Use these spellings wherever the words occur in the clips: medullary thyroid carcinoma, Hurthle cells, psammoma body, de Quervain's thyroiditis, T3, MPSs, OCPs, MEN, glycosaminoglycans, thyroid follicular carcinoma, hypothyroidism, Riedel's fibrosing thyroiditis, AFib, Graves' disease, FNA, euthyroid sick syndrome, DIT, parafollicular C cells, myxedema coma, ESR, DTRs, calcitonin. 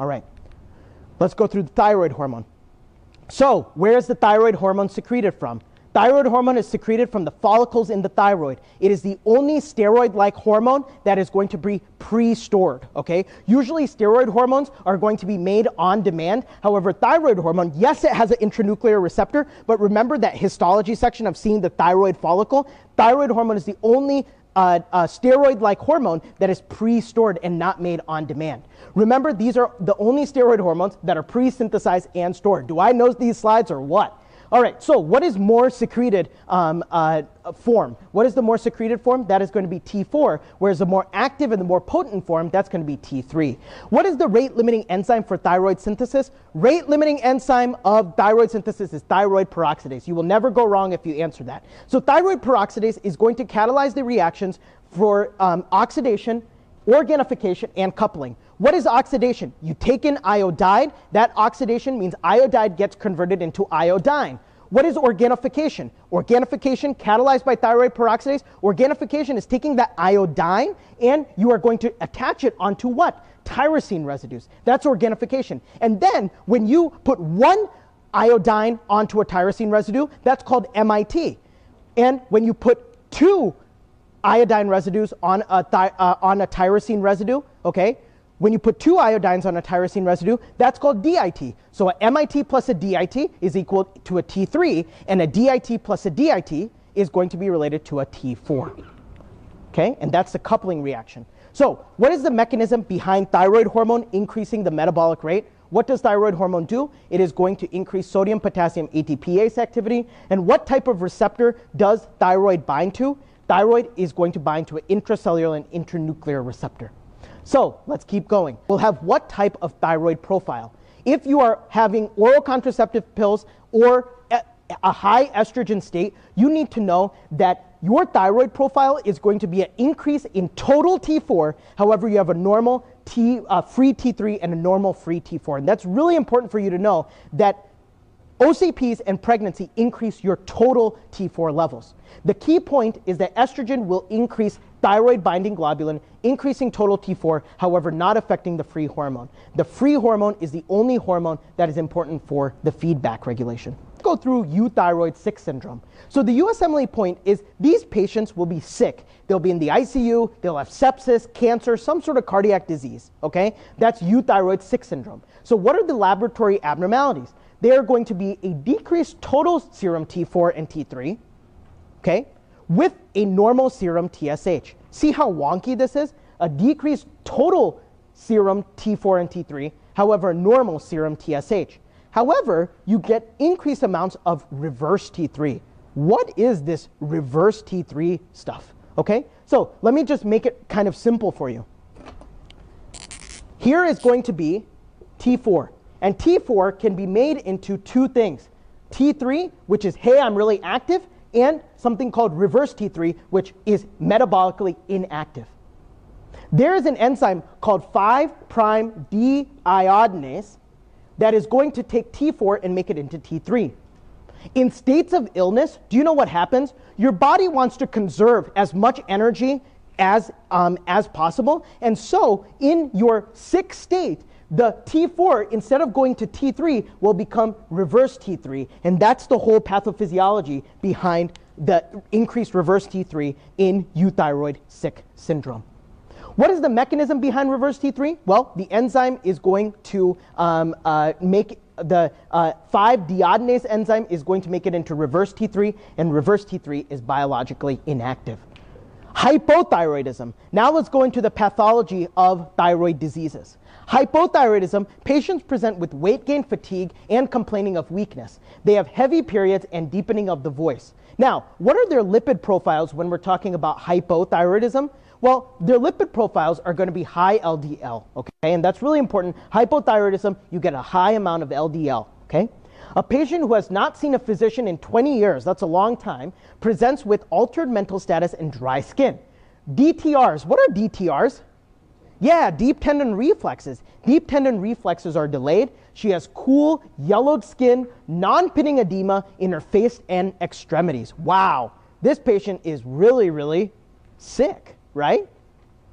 All right, let's go through the thyroid hormone. So where is the thyroid hormone secreted from? Thyroid hormone is secreted from the follicles in the thyroid. It is the only steroid-like hormone that is going to be pre-stored, okay? Usually steroid hormones are going to be made on demand. However, thyroid hormone, yes, it has an intranuclear receptor, but remember that histology section of seeing the thyroid follicle? Thyroid hormone is the only steroid-like hormone that is pre-stored and not made on demand. Remember, these are the only steroid hormones that are pre-synthesized and stored. Do I know these slides or what? All right, so what is more secreted form? What is the more secreted form? That is going to be T4, whereas the more active and the more potent form, that's going to be T3. What is the rate-limiting enzyme for thyroid synthesis? Rate-limiting enzyme of thyroid synthesis is thyroid peroxidase. You will never go wrong if you answer that. So thyroid peroxidase is going to catalyze the reactions for oxidation, organification, and coupling. What is oxidation? You take in iodide. That oxidation means iodide gets converted into iodine. What is organification? Organification catalyzed by thyroid peroxidase. Organification is taking that iodine and you are going to attach it onto what? Tyrosine residues. That's organification. And then when you put one iodine onto a tyrosine residue, that's called MIT. And when you put two iodine residues on a tyrosine residue, okay? When you put two iodines on a tyrosine residue, that's called DIT. So a MIT plus a DIT is equal to a T3, and a DIT plus a DIT is going to be related to a T4, okay? And that's the coupling reaction. So what is the mechanism behind thyroid hormone increasing the metabolic rate? What does thyroid hormone do? It is going to increase sodium, potassium, ATPase activity. And what type of receptor does thyroid bind to? Thyroid is going to bind to an intracellular and internuclear receptor. So let's keep going. We'll have what type of thyroid profile? If you are having oral contraceptive pills or a high estrogen state, you need to know that your thyroid profile is going to be an increase in total T4. However, you have a normal free T3 and a normal free T4. And that's really important for you to know that OCPs and pregnancy increase your total T4 levels. The key point is that estrogen will increase thyroid binding globulin, increasing total T4, however not affecting the free hormone. The free hormone is the only hormone that is important for the feedback regulation. Let's go through euthyroid sick syndrome. So the USMLE point is these patients will be sick. They'll be in the ICU, they'll have sepsis, cancer, some sort of cardiac disease, okay? That's euthyroid sick syndrome. So what are the laboratory abnormalities? They are going to be a decreased total serum T4 and T3, okay, with a normal serum TSH. See how wonky this is? A decreased total serum T4 and T3, however, normal serum TSH. However, you get increased amounts of reverse T3. What is this reverse T3 stuff, okay? So let me just make it kind of simple for you. Here is going to be T4. And T4 can be made into two things, T3, which is, hey, I'm really active, and something called reverse T3, which is metabolically inactive. There is an enzyme called 5'-deiodinase that is going to take T4 and make it into T3. In states of illness, do you know what happens? Your body wants to conserve as much energy as possible, and so in your sick state, the T4, instead of going to T3, will become reverse T3, and that's the whole pathophysiology behind the increased reverse T3 in euthyroid sick syndrome. What is the mechanism behind reverse T3? Well, the enzyme is going to make the 5-deiodinase enzyme is going to make it into reverse T3, and reverse T3 is biologically inactive. Hypothyroidism. Now let's go into the pathology of thyroid diseases. Hypothyroidism, patients present with weight gain, fatigue, and complaining of weakness. They have heavy periods and deepening of the voice. Now, what are their lipid profiles when we're talking about hypothyroidism? Well, their lipid profiles are going to be high LDL, okay? And that's really important. Hypothyroidism, you get a high amount of LDL, okay? A patient who has not seen a physician in 20 years, that's a long time, presents with altered mental status and dry skin. DTRs, what are DTRs? Yeah, deep tendon reflexes. Deep tendon reflexes are delayed. She has cool, yellowed skin, non-pitting edema in her face and extremities. Wow, this patient is really, really sick, right?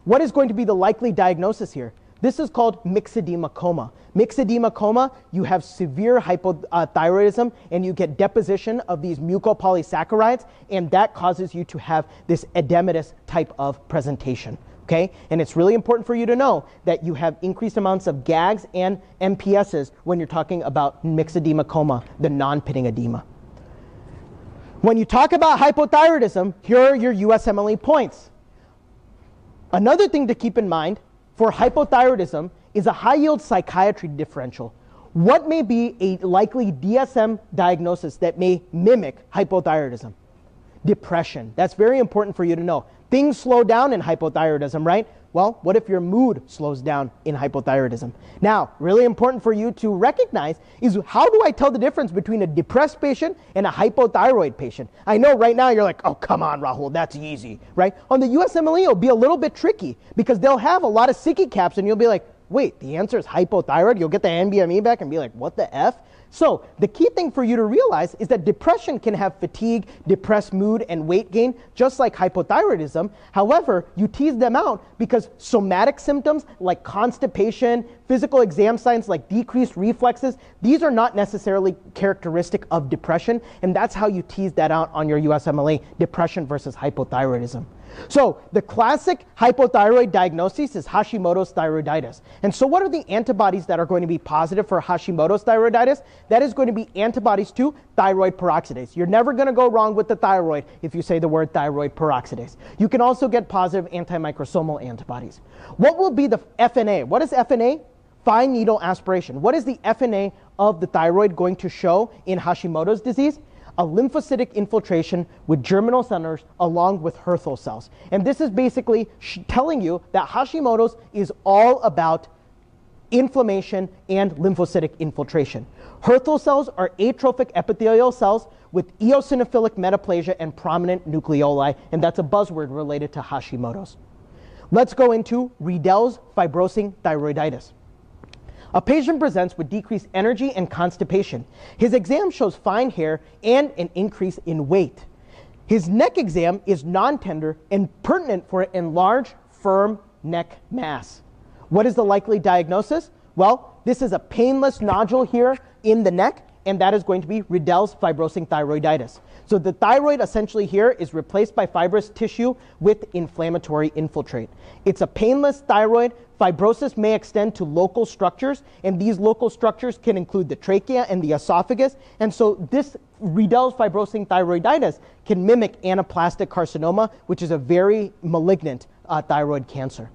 What is going to be the likely diagnosis here? This is called myxedema coma. Myxedema coma, you have severe hypothyroidism and you get deposition of these mucopolysaccharides, and that causes you to have this edematous type of presentation. Okay? And it's really important for you to know that you have increased amounts of GAGs and MPSs when you're talking about myxedema coma, the non-pitting edema. When you talk about hypothyroidism, here are your USMLE points. Another thing to keep in mind for hypothyroidism is a high-yield psychiatry differential. What may be a likely DSM diagnosis that may mimic hypothyroidism? Depression. That's very important for you to know. Things slow down in hypothyroidism, right? Well, what if your mood slows down in hypothyroidism? Now, really important for you to recognize is, how do I tell the difference between a depressed patient and a hypothyroid patient? I know right now you're like, oh, come on, Rahul, that's easy, right? On the USMLE, it'll be a little bit tricky because they'll have a lot of sticky caps and you'll be like, wait, the answer is hypothyroid. You'll get the NBME back and be like, what the F? So the key thing for you to realize is that depression can have fatigue, depressed mood, and weight gain, just like hypothyroidism. However, you tease them out because somatic symptoms like constipation, physical exam signs like decreased reflexes, these are not necessarily characteristic of depression, and that's how you tease that out on your USMLE, depression versus hypothyroidism. So the classic hypothyroid diagnosis is Hashimoto's thyroiditis. And so what are the antibodies that are going to be positive for Hashimoto's thyroiditis? That is going to be antibodies to thyroid peroxidase. You're never going to go wrong with the thyroid if you say the word thyroid peroxidase. You can also get positive antimicrosomal antibodies. What will be the FNA? What is FNA? Fine needle aspiration. What is the FNA of the thyroid going to show in Hashimoto's disease? A lymphocytic infiltration with germinal centers along with Hurthle cells. And this is basically telling you that Hashimoto's is all about inflammation and lymphocytic infiltration. Hurthle cells are atrophic epithelial cells with eosinophilic metaplasia and prominent nucleoli, and that's a buzzword related to Hashimoto's. Let's go into Riedel's fibrosing thyroiditis. A patient presents with decreased energy and constipation. His exam shows fine hair and an increase in weight. His neck exam is non-tender and pertinent for an enlarged, firm neck mass. What is the likely diagnosis? Well, this is a painless nodule here in the neck, and that is going to be Riedel's fibrosing thyroiditis. So the thyroid essentially here is replaced by fibrous tissue with inflammatory infiltrate. It's a painless thyroid. Fibrosis may extend to local structures, and these local structures can include the trachea and the esophagus. And so this Riedel's fibrosing thyroiditis can mimic anaplastic carcinoma, which is a very malignant thyroid cancer.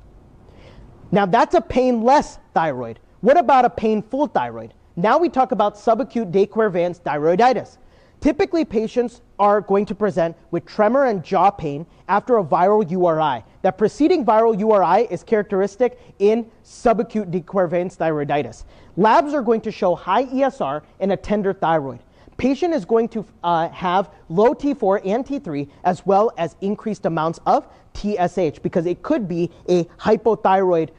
Now that's a painless thyroid. What about a painful thyroid? Now we talk about subacute de Quervain's thyroiditis. Typically, patients are going to present with tremor and jaw pain after a viral URI. That preceding viral URI is characteristic in subacute de Quervain's thyroiditis. Labs are going to show high ESR and a tender thyroid. Patient is going to have low T4 and T3, as well as increased amounts of TSH, because it could be a hypothyroid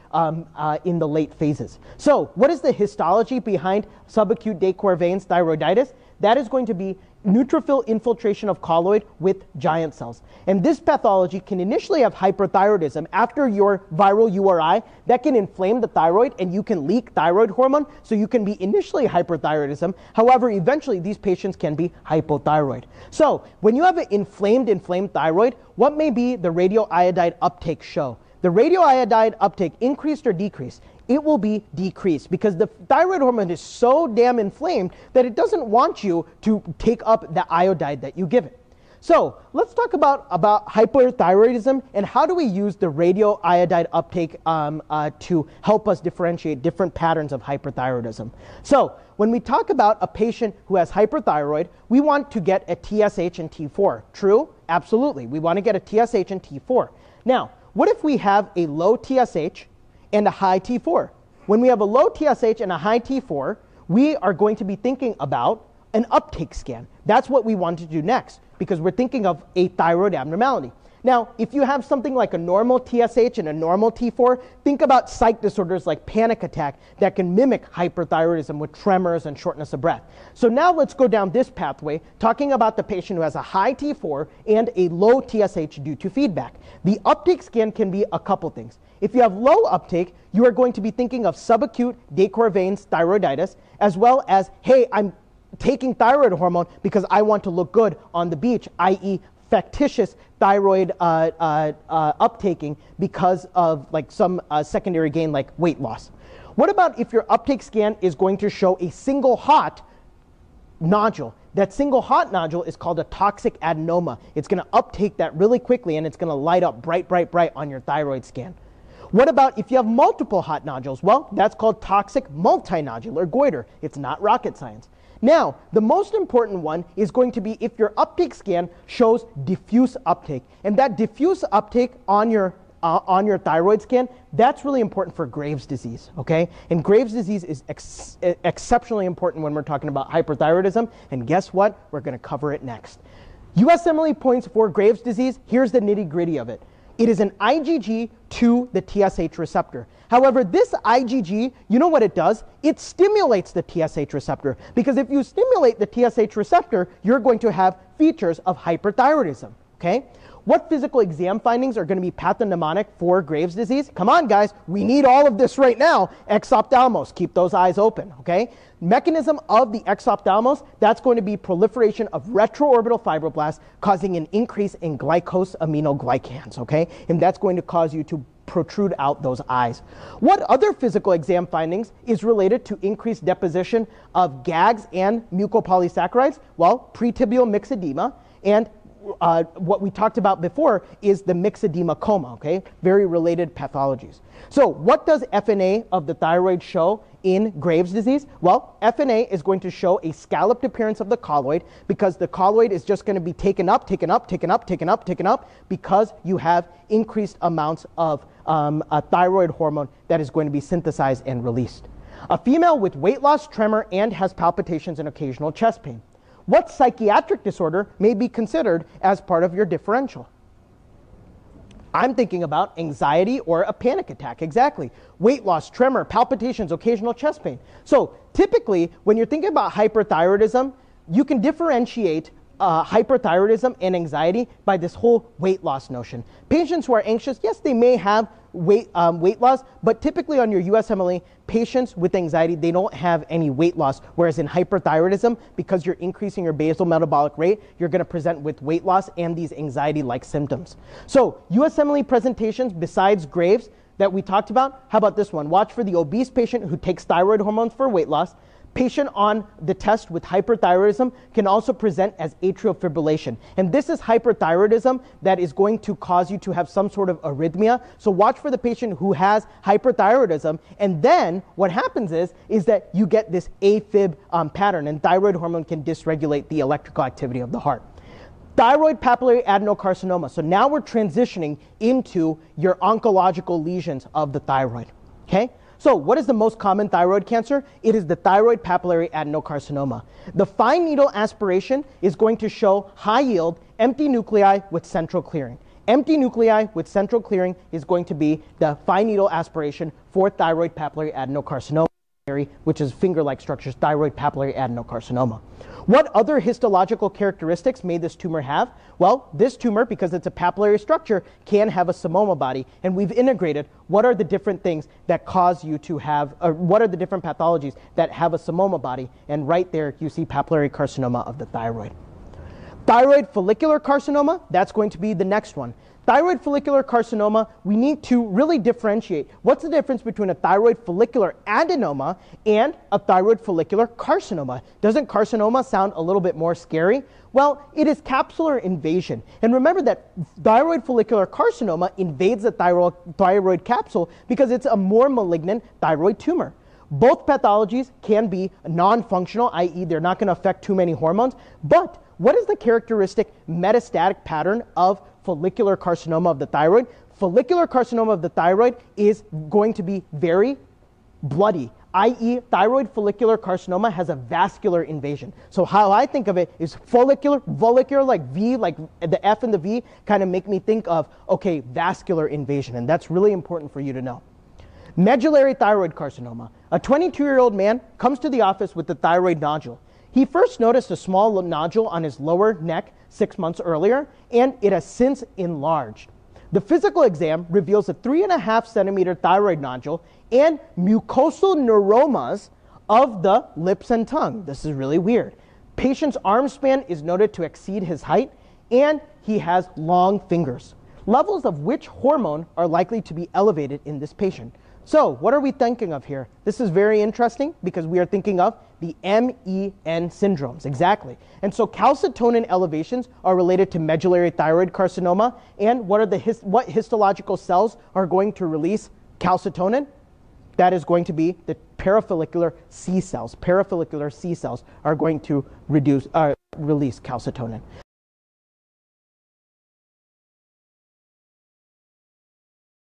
in the late phases. So what is the histology behind subacute de Quervain's thyroiditis? That is going to be neutrophil infiltration of colloid with giant cells. And this pathology can initially have hyperthyroidism after your viral URI. That can inflame the thyroid and you can leak thyroid hormone, so you can be initially hyperthyroidism. However, eventually these patients can be hypothyroid. So when you have an inflamed thyroid, what may be the radioiodide uptake show? The radioiodide uptake, increased or decreased? It will be decreased because the thyroid hormone is so damn inflamed that it doesn't want you to take up the iodide that you give it. So let's talk about hyperthyroidism and how do we use the radioiodide uptake to help us differentiate different patterns of hyperthyroidism. So when we talk about a patient who has hyperthyroid, we want to get a TSH and T4. True? Absolutely. We want to get a TSH and T4. Now, what if we have a low TSH and a high T4? When we have a low TSH and a high T4, we are going to be thinking about an uptake scan. That's what we want to do next because we're thinking of a thyroid abnormality. Now, if you have something like a normal TSH and a normal T4, think about psych disorders like panic attack that can mimic hyperthyroidism with tremors and shortness of breath. So now let's go down this pathway, talking about the patient who has a high T4 and a low TSH due to feedback. The uptake scan can be a couple things. If you have low uptake, you are going to be thinking of subacute de Quervain's thyroiditis, as well as, hey, I'm taking thyroid hormone because I want to look good on the beach, i.e. factitious thyroid uptaking because of like some secondary gain like weight loss. What about if your uptake scan is going to show a single hot nodule? That single hot nodule is called a toxic adenoma. It's going to uptake that really quickly and it's going to light up bright, bright, bright on your thyroid scan. What about if you have multiple hot nodules? Well, that's called toxic multinodular goiter. It's not rocket science. Now, the most important one is going to be if your uptake scan shows diffuse uptake. And that diffuse uptake on your thyroid scan, that's really important for Graves' disease, okay? And Graves' disease is exceptionally important when we're talking about hyperthyroidism. And guess what? We're going to cover it next. USMLE points for Graves' disease. Here's the nitty-gritty of it. It is an IgG to the TSH receptor. However, this IgG, you know what it does? It stimulates the TSH receptor, because if you stimulate the TSH receptor, you're going to have features of hyperthyroidism, okay? What physical exam findings are going to be pathognomonic for Graves' disease? Come on, guys. We need all of this right now. Exophthalmos. Keep those eyes open, okay? Mechanism of the exophthalmos, that's going to be proliferation of retroorbital fibroblasts causing an increase in glycosaminoglycans, okay? And that's going to cause you to protrude out those eyes. What other physical exam findings is related to increased deposition of GAGs and mucopolysaccharides? Well, pretibial myxedema and what we talked about before is the myxedema coma, okay? Very related pathologies. So what does FNA of the thyroid show in Graves' disease? Well, FNA is going to show a scalloped appearance of the colloid because the colloid is just going to be taken up because you have increased amounts of a thyroid hormone that is going to be synthesized and released. A female with weight loss, tremor, and has palpitations and occasional chest pain. What psychiatric disorder may be considered as part of your differential? I'm thinking about anxiety or a panic attack, exactly. Weight loss, tremor, palpitations, occasional chest pain. So typically, when you're thinking about hyperthyroidism, you can differentiate hyperthyroidism and anxiety by this whole weight loss notion. Patients who are anxious, yes, they may have weight loss, but typically on your USMLE, patients with anxiety, they don't have any weight loss, whereas in hyperthyroidism, because you're increasing your basal metabolic rate, you're going to present with weight loss and these anxiety-like symptoms. So USMLE presentations besides Graves that we talked about, how about this one? Watch for the obese patient who takes thyroid hormones for weight loss. Patient on the test with hyperthyroidism can also present as atrial fibrillation. And this is hyperthyroidism that is going to cause you to have some sort of arrhythmia. So watch for the patient who has hyperthyroidism. And then what happens is that you get this AFib pattern, and thyroid hormone can dysregulate the electrical activity of the heart. Thyroid papillary adenocarcinoma. So now we're transitioning into your oncological lesions of the thyroid, okay? So what is the most common thyroid cancer? It is the thyroid papillary adenocarcinoma. The fine needle aspiration is going to show high yield, empty nuclei with central clearing. Empty nuclei with central clearing is going to be the fine needle aspiration for thyroid papillary adenocarcinoma, which is finger-like structures, thyroid papillary adenocarcinoma. What other histological characteristics may this tumor have? Well, this tumor, because it's a papillary structure, can have a psammoma body, and we've integrated what are the different things that cause you to have, or what are the different pathologies that have a psammoma body, and right there you see papillary carcinoma of the thyroid. Thyroid follicular carcinoma, that's going to be the next one. Thyroid follicular carcinoma, we need to really differentiate. What's the difference between a thyroid follicular adenoma and a thyroid follicular carcinoma? Doesn't carcinoma sound a little bit more scary? Well, it is capsular invasion. And remember that thyroid follicular carcinoma invades the thyroid capsule because it's a more malignant thyroid tumor. Both pathologies can be non-functional, i.e. they're not going to affect too many hormones. But what is the characteristic metastatic pattern of follicular carcinoma of the thyroid? Follicular carcinoma of the thyroid is going to be very bloody, i.e. thyroid follicular carcinoma has a vascular invasion. So how I think of it is follicular, vollicular, like V, like the F and the V kind of make me think of, okay, vascular invasion, and that's really important for you to know. Medullary thyroid carcinoma. A 22-year-old man comes to the office with a thyroid nodule. He first noticed a small nodule on his lower neck 6 months earlier, and it has since enlarged. The physical exam reveals a 3.5 centimeter thyroid nodule and mucosal neuromas of the lips and tongue. This is really weird. Patient's arm span is noted to exceed his height, and he has long fingers. Levels of which hormone are likely to be elevated in this patient? So what are we thinking of here? This is very interesting because we are thinking of the MEN syndromes, exactly. And so calcitonin elevations are related to medullary thyroid carcinoma, and what are the what histological cells are going to release calcitonin? That is going to be the parafollicular C cells. Parafollicular C cells are going to release calcitonin.